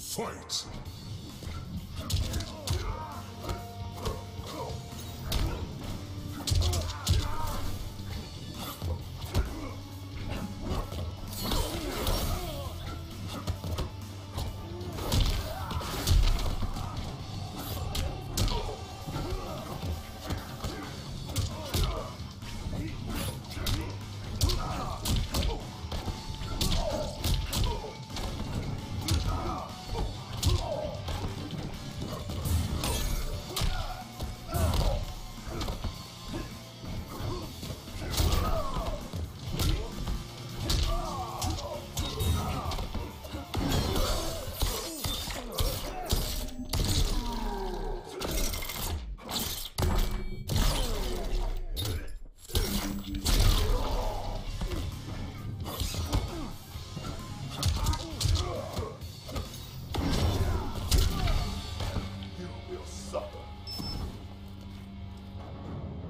Fight!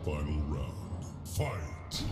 Final round, fight!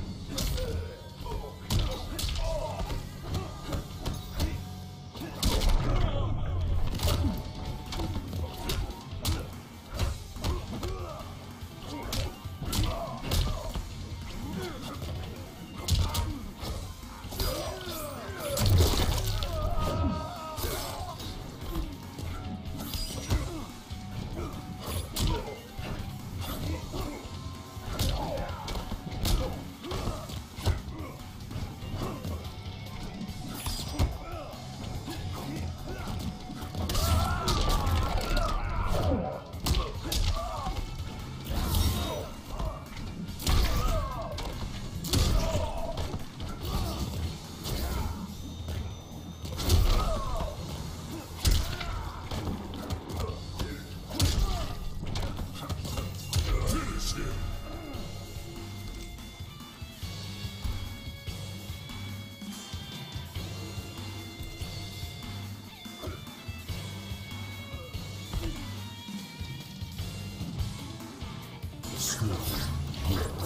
Slow.